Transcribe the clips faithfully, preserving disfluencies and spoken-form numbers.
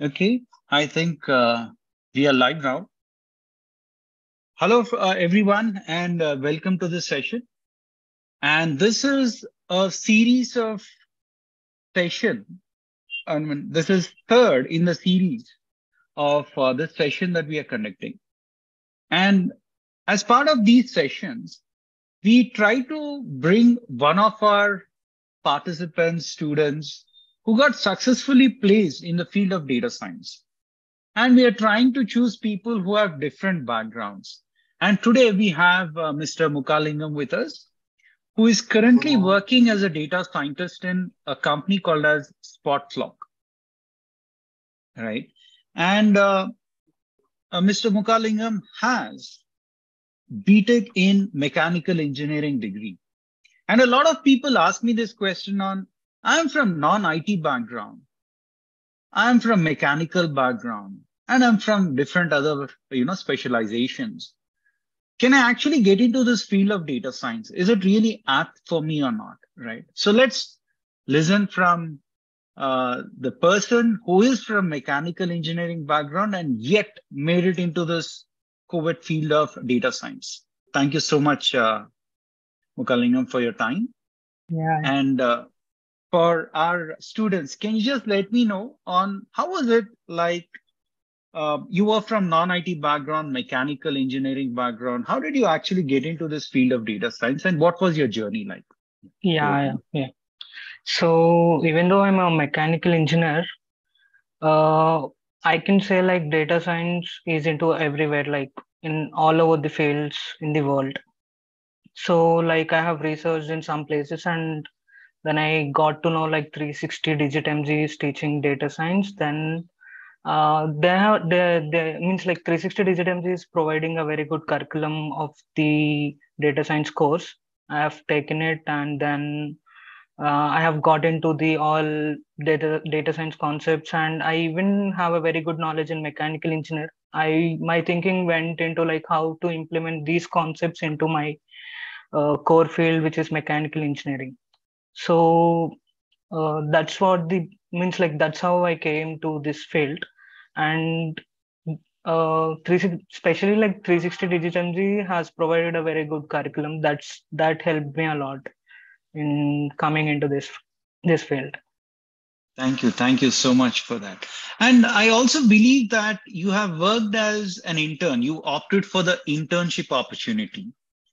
Okay, I think uh, we are live now. Hello, uh, everyone, and uh, welcome to this session. And this is a series of session. I mean, this is third in the series of uh, this session that we are conducting. And as part of these sessions, we try to bring one of our participants, students, who got successfully placed in the field of data science. And we are trying to choose people who have different backgrounds. And today we have uh, Mister Mukalingam with us, who is currently oh. working as a data scientist in a company called as SpotFlock, right? And uh, uh, Mister Mukalingam has B Tech in mechanical engineering degree. And a lot of people ask me this question on, I'm from non I T background, I'm from mechanical background, and I'm from different other, you know, specializations. Can I actually get into this field of data science? Is it really apt for me or not, right? So let's listen from uh, the person who is from mechanical engineering background and yet made it into this COVID field of data science. Thank you so much, uh, Mukalingam, for your time. Yeah. And uh, for our students, can you just let me know on how was it like uh, you were from non I T background, mechanical engineering background? How did you actually get into this field of data science and what was your journey like? Yeah, so, yeah. yeah. So even though I'm a mechanical engineer, uh, I can say like data science is into everywhere, like in all over the fields in the world. So like I have researched in some places and then I got to know like three sixty DigiTMG is teaching data science. Then uh, they have they, they means like three sixty DigiTMG is providing a very good curriculum of the data science course. I have taken it and then uh, I have got into the all data data science concepts, and I even have a very good knowledge in mechanical engineering. I my thinking went into like how to implement these concepts into my uh, core field, which is mechanical engineering. So uh, that's what the means like that's how I came to this field. And uh, especially like three sixty DigiTMG has provided a very good curriculum that's that helped me a lot in coming into this this field. Thank you. Thank you so much for that. And I also believe that you have worked as an intern. You opted for the internship opportunity.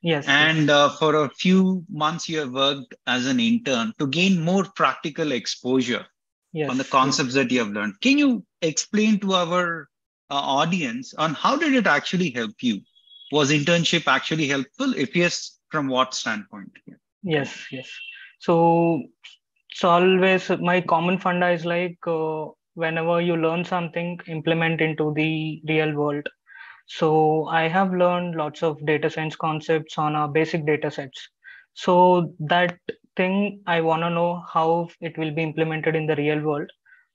Yes. And uh, for a few months, you have worked as an intern to gain more practical exposure yes. on the concepts yes. that you have learned. Can you explain to our uh, audience on how did it actually help you? Was internship actually helpful? If yes, from what standpoint? Yeah. Yes, yes. So it's always my common funda is like uh, whenever you learn something, implement into the real world. So I have learned lots of data science concepts on our basic data sets. So that thing, I want to know how it will be implemented in the real world.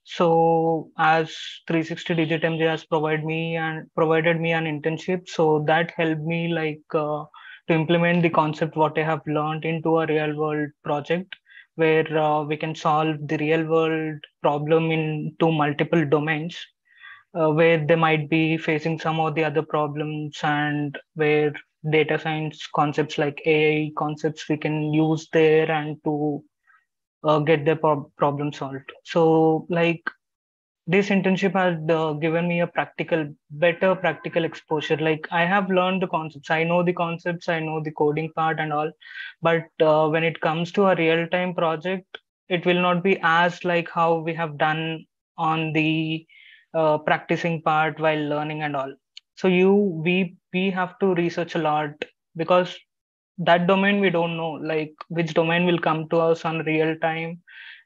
So as three sixty DigiTMG has provided me and provided me an internship. So that helped me like uh, to implement the concept, what I have learned into a real world project where uh, we can solve the real world problem into multiple domains. Uh, where they might be facing some of the other problems, and where data science concepts like A I concepts we can use there and to uh, get their pro problem solved. So like this internship has uh, given me a practical, better practical exposure. Like I have learned the concepts, I know the concepts, I know the coding part and all, but uh, when it comes to a real-time project, it will not be as like how we have done on the Uh, practicing part while learning and all. So you we we have to research a lot, because that domain we don't know like which domain will come to us on real time.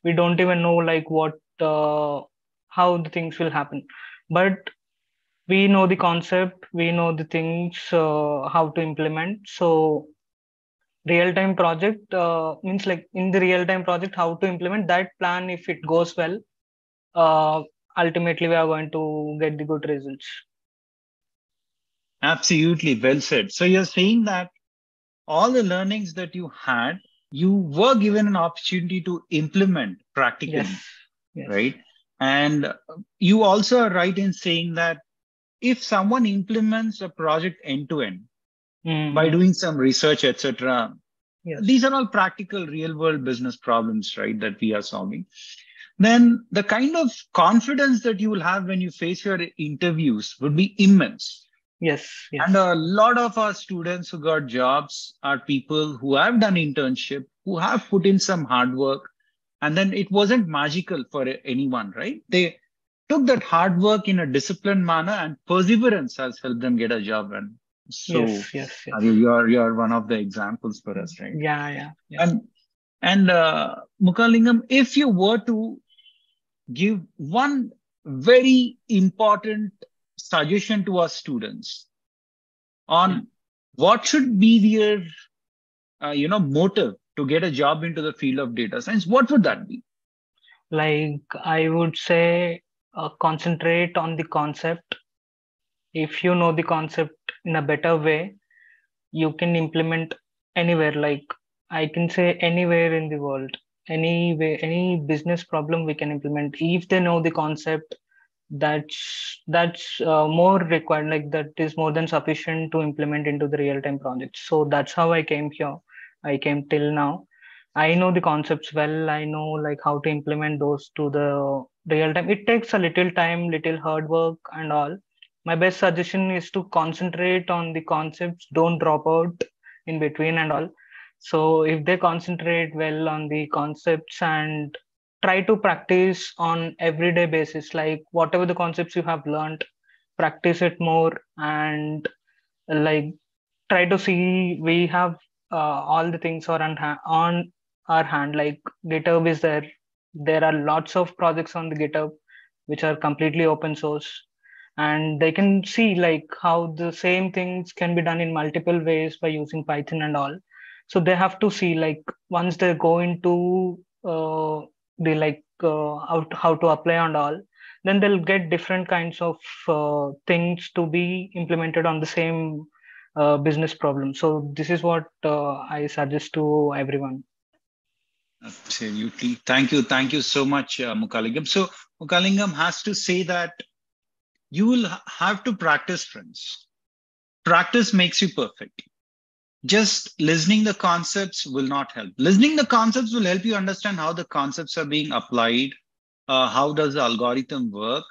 We don't even know like what uh, how the things will happen, but we know the concept, we know the things uh, how to implement. So real time project uh, means like in the real time project how to implement that plan. If it goes well, uh, ultimately we are going to get the good results. Absolutely, well said. So you're saying that all the learnings that you had, you were given an opportunity to implement practically, yes. Yes. right? And you also are right in saying that if someone implements a project end to end mm-hmm. by doing some research, et cetera, yes. these are all practical real world business problems, right, that we are solving. Then the kind of confidence that you will have when you face your interviews would be immense. Yes, yes. And a lot of our students who got jobs are people who have done internship, who have put in some hard work, and then it wasn't magical for anyone, right? They took that hard work in a disciplined manner, and perseverance has helped them get a job. And so yes, yes, yes. You're, you're one of the examples for us, right? Yeah, yeah. yeah. And, and uh, Mukalingam, if you were to give one very important suggestion to our students on yeah. what should be their, uh, you know, motive to get a job into the field of data science, what would that be? Like, I would say uh, concentrate on the concept. If you know the concept in a better way, you can implement anywhere. Like, I can say anywhere in the world, anywhere, any business problem we can implement. If they know the concept, that's that's uh, more required, like that is more than sufficient to implement into the real-time project. So that's how I came here. I came till now. I know the concepts well. I know like how to implement those to the real time. It takes a little time, little hard work and all. My best suggestion is to concentrate on the concepts. Don't drop out in between and all. So if they concentrate well on the concepts and try to practice on everyday basis, like whatever the concepts you have learned, practice it more and like try to see we have uh, all the things are on, on our hand. Like GitHub is there. There are lots of projects on the GitHub which are completely open source, and they can see like how the same things can be done in multiple ways by using Python and all. So they have to see like once they go into uh, they like uh, how, how to apply and all, then they'll get different kinds of uh, things to be implemented on the same uh, business problem. So this is what uh, I suggest to everyone. Absolutely. Thank you. Thank you so much, uh, Mukalingam. So Mukalingam has to say that you will have to practice, friends. Practice makes you perfect. Just listening the concepts will not help. Listening the concepts will help you understand how the concepts are being applied, uh, how does the algorithm work.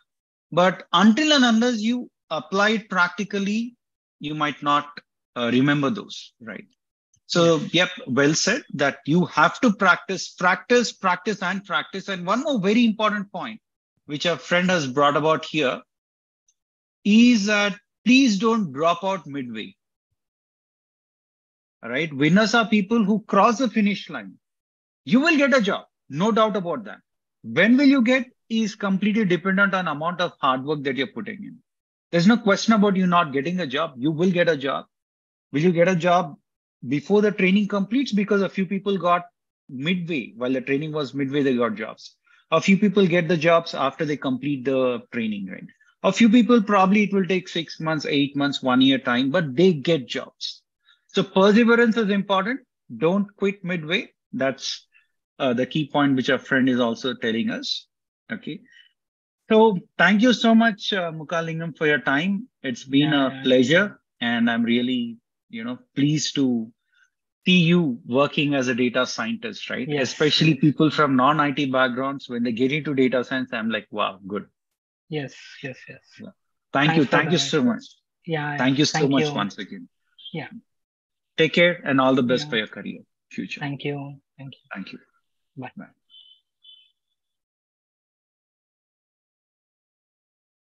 But until and unless you apply it practically, you might not uh, remember those, right? So, yep, well said that you have to practice, practice, practice, and practice. And one more very important point, which our friend has brought about here, is that please don't drop out midway. Right? Winners are people who cross the finish line. You will get a job, no doubt about that. When will you get is completely dependent on amount of hard work that you're putting in. There's no question about you not getting a job. You will get a job. Will you get a job before the training completes? Because a few people got midway. While the training was midway, they got jobs. A few people get the jobs after they complete the training, right? A few people probably it will take six months, eight months, one year time, but they get jobs. So perseverance is important. Don't quit midway. That's uh, the key point which our friend is also telling us. Okay. So thank you so much, uh, Mukalingam, for your time. It's been yeah, a yeah, pleasure. Yeah. And I'm really, you know, pleased to see you working as a data scientist, right? Yes. Especially people from non I T backgrounds, when they get into data science, I'm like, wow, good. Yes, yes, yes. Yeah. Thank Thanks you. Thank you so answer. much. Yeah. Thank you so thank much you. once again. Yeah. Take care and all the best yeah. for your career future. Thank you. Thank you. Thank you. Bye. Bye.